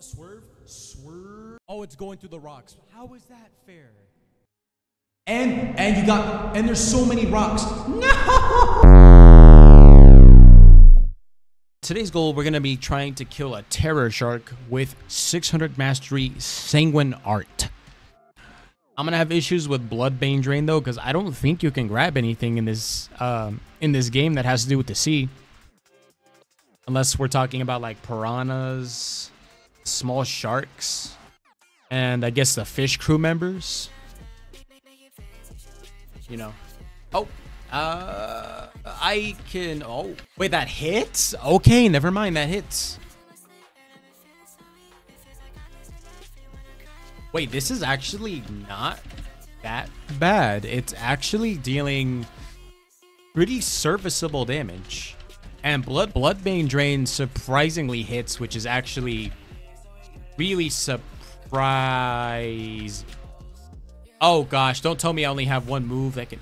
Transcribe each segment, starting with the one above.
swerve, swerve. Oh, it's going through the rocks. How is that fair? And you got, and there's so many rocks. No! Today's goal, we're going to be trying to kill a Terror Shark with 600 mastery Sanguine Art. I'm going to have issues with Bloodbane Drain, though, because I don't think you can grab anything in this game that has to do with the sea. Unless we're talking about, like, piranhas, small sharks, and I guess the fish crew members. You know. Oh, I can... Oh, wait, that hits? Okay, never mind, that hits. Wait, this is actually not that bad. It's actually dealing pretty serviceable damage. And Bloodbane Drain surprisingly hits, which is actually really surprising. Oh gosh, don't tell me I only have one move that can...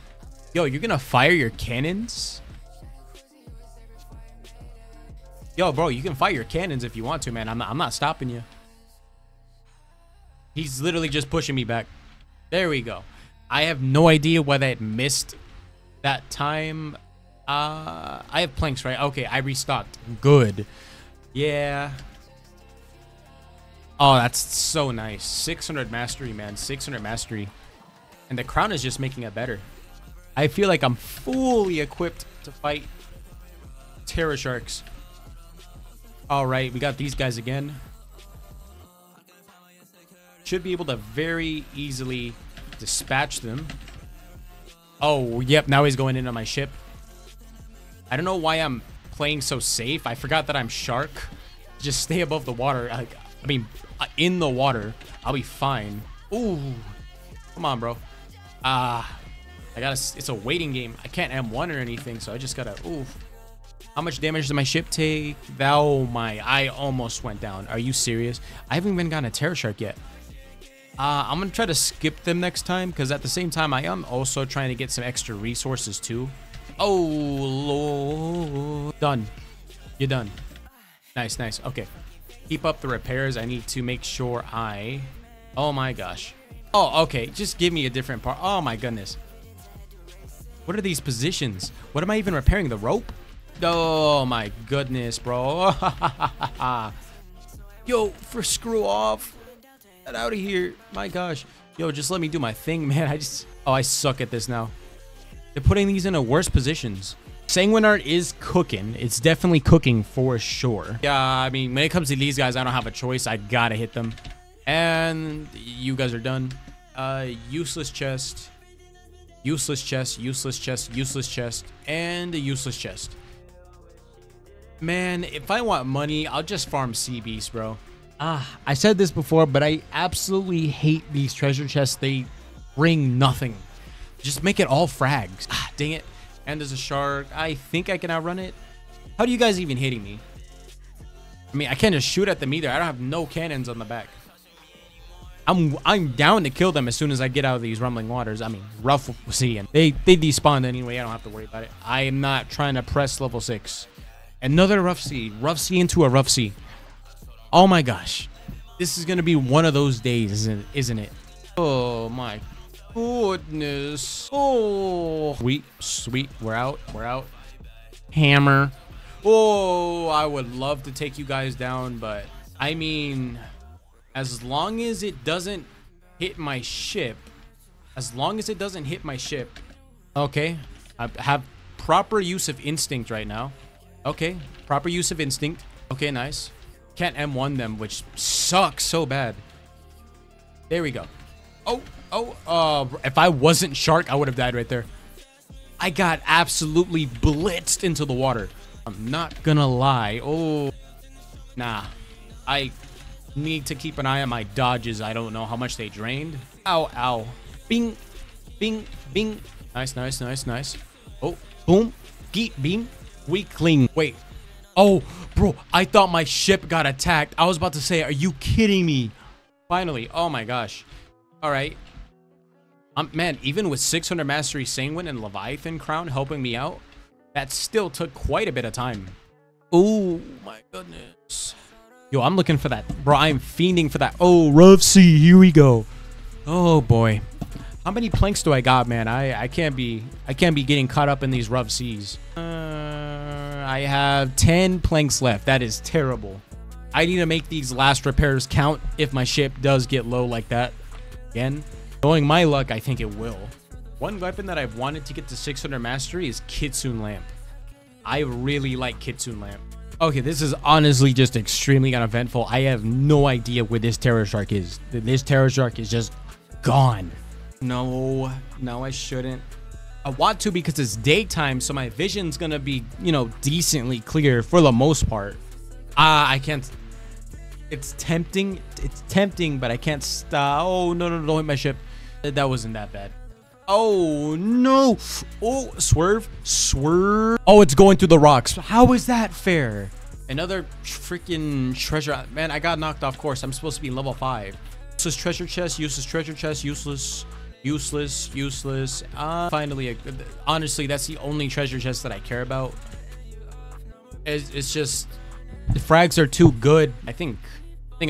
Yo, you're gonna fire your cannons? Yo, bro, you can fire your cannons if you want to, man. I'm not stopping you. He's literally just pushing me back. There we go. I have no idea why that missed that time. I have planks, right? Okay, I restocked. Good. Yeah. Oh, that's so nice. 600 mastery, man. 600 mastery. And the crown is just making it better. I feel like I'm fully equipped to fight Terror Sharks. All right, we got these guys again. Should be able to very easily dispatch them. Oh, yep. Now he's going into my ship. I don't know why I'm playing so safe. I forgot that I'm shark. Just stay above the water. I mean, in the water. I'll be fine. Ooh. Come on, bro. Ah. I gotta... It's a waiting game. I can't M1 or anything, so I just gotta... Ooh. How much damage did my ship take? Oh, my. I almost went down. Are you serious? I haven't even gotten a Terror Shark yet. I'm going to try to skip them next time, because at the same time, I am also trying to get some extra resources, too. Oh, Lord. Done. You're done. Nice, nice. Okay. Keep up the repairs. I need to make sure I... Oh, my gosh. Oh, okay. Just give me a different part. Oh, my goodness. What are these positions? What am I even repairing? The rope? Oh, my goodness, bro. Yo, for screw off. Get out of here. My gosh. Yo, just let me do my thing, man. Oh, I suck at this now. They're putting these into worse positions. Sanguine Art is cooking. It's definitely cooking for sure. Yeah, I mean, when it comes to these guys, I don't have a choice. I gotta hit them. And you guys are done. Useless chest. Useless chest. Useless chest. Useless chest. And a useless chest. Man, if I want money, I'll just farm sea beasts, bro. I said this before, but I absolutely hate these treasure chests. They bring nothing. Just make it all frags. Dang it. And there's a shark. I think I can outrun it. How do you guys even hitting me? I mean, I can't just shoot at them either. I don't have no cannons on the back. I'm down to kill them as soon as I get out of these rumbling waters. I mean, rough sea. And they despawned anyway. I don't have to worry about it. I am not trying to press level 6. Another rough sea. Rough sea into a rough sea. Oh my gosh, this is gonna be one of those days, isn't it? Oh my goodness. Oh, sweet, sweet, we're out, we're out. Hammer. Oh, I would love to take you guys down, but I mean, as long as it doesn't hit my ship, as long as it doesn't hit my ship. Okay, I have proper use of instinct right now. Okay, proper use of instinct. Okay, nice. Can't M1 them, which sucks so bad. There we go. Oh, if I wasn't shark, I would have died right there. I got absolutely blitzed into the water. I'm not gonna lie. Oh, nah. I need to keep an eye on my dodges. I don't know how much they drained. Ow, ow. Bing, bing, bing. Nice, nice, nice, nice. Oh, boom, geet, beam, weakling. Wait. Oh, bro, I thought my ship got attacked. I was about to say, are you kidding me? Finally. Oh, my gosh. All right. Man, even with 600 Mastery Sanguine and Leviathan Crown helping me out, that still took quite a bit of time. Oh, my goodness. Yo, I'm looking for that. Bro, I'm fiending for that. Oh, rough sea. Here we go. Oh, boy. How many planks do I got, man? I can't be getting caught up in these rough seas. I have 10 planks left. That is terrible. I need to make these last repairs count if my ship does get low like that again. Knowing my luck, I think it will. One weapon that I've wanted to get to 600 mastery is Kitsune Lamp. I really like Kitsune Lamp. Okay, this is honestly just extremely uneventful. I have no idea where this Terror Shark is. This Terror Shark is just gone. No, I shouldn't. I want to because it's daytime, so my vision's gonna be, you know, decently clear for the most part. I can't. It's tempting, but I can't stop. Oh, no, don't hit my ship. That wasn't that bad. Oh, no. Oh, swerve. Oh, it's going through the rocks. How is that fair? Another freaking treasure. Man, I got knocked off course. I'm supposed to be level 5. Useless treasure chest, useless treasure chest, useless. Finally, honestly, that's the only treasure chest that I care about. It's just, the frags are too good. I think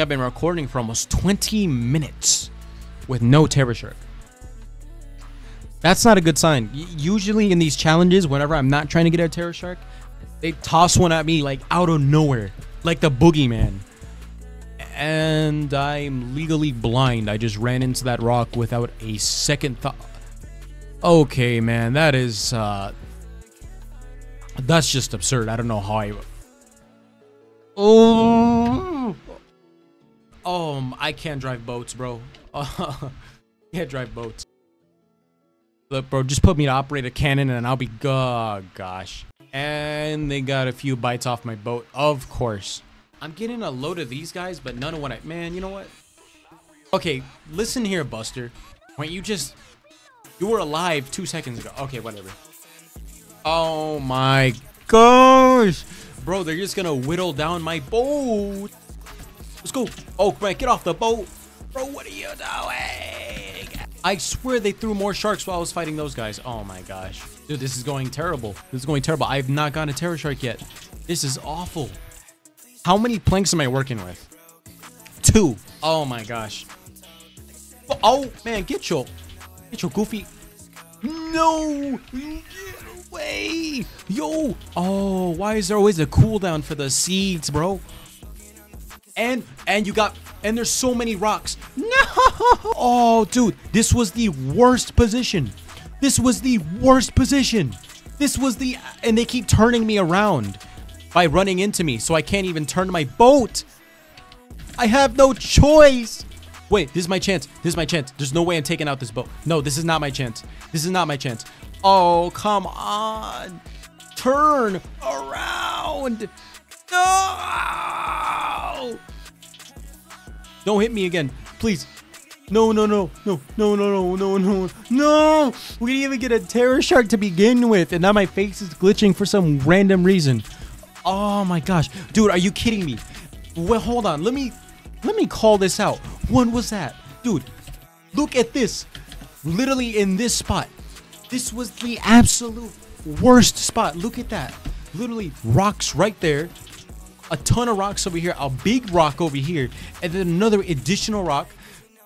I've been recording for almost 20 minutes with no Terror Shark. That's not a good sign. Usually in these challenges, whenever I'm not trying to get a Terror Shark, they toss one at me like out of nowhere, like the boogeyman. And I'm legally blind. I just ran into that rock without a second thought. Okay, man, that is, that's just absurd. I don't know how I... Oh, I can't drive boats, bro. Can't drive boats. Look, bro, just put me to operate a cannon and I'll be... Oh, gosh. And they got a few bites off my boat, of course. I'm getting a load of these guys, but none of what I... Man, you know what? Okay, listen here, Buster. Wait, you just... You were alive 2 seconds ago. Okay, whatever. Oh, my gosh. Bro, they're just gonna whittle down my boat. Let's go. Oh, man, get off the boat. Bro, what are you doing? I swear they threw more sharks while I was fighting those guys. Oh my gosh. Dude, this is going terrible. This is going terrible. I've not gotten a Terror Shark yet. This is awful. How many planks am I working with? 2. Oh my gosh. Oh man, get your goofy. No, get away. Yo. Oh, why is there always a cooldown for the seeds, bro? And you got, and there's so many rocks. No. Oh, dude, this was the worst position. This was the worst position. This was the, and they keep turning me around by running into me, so I can't even turn my boat. I have no choice. Wait, this is my chance. This is my chance. There's no way I'm taking out this boat. No, this is not my chance. This is not my chance. Oh, come on. Turn around. No! Don't hit me again, please. No. We didn't even get a Terror Shark to begin with, and now my face is glitching for some random reason. Oh my gosh. Dude, are you kidding me? Well, hold on. Let me call this out. When was that? Dude, look at this. Literally in this spot. This was the absolute worst spot. Look at that. Literally rocks right there. A ton of rocks over here, a big rock over here, and then another additional rock.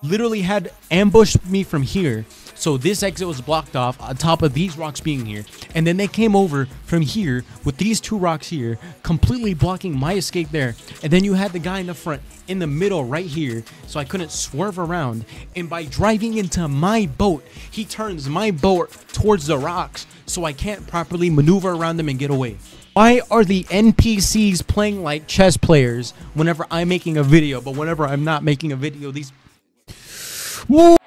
Literally had ambushed me from here, so this exit was blocked off on top of these rocks being here, and then they came over from here with these 2 rocks here, completely blocking my escape there, and then you had the guy in the front in the middle right here, so I couldn't swerve around, and by driving into my boat, he turns my boat towards the rocks, so I can't properly maneuver around them and get away. Why are the NPCs playing like chess players whenever I'm making a video, but whenever I'm not making a video, these... Whoa!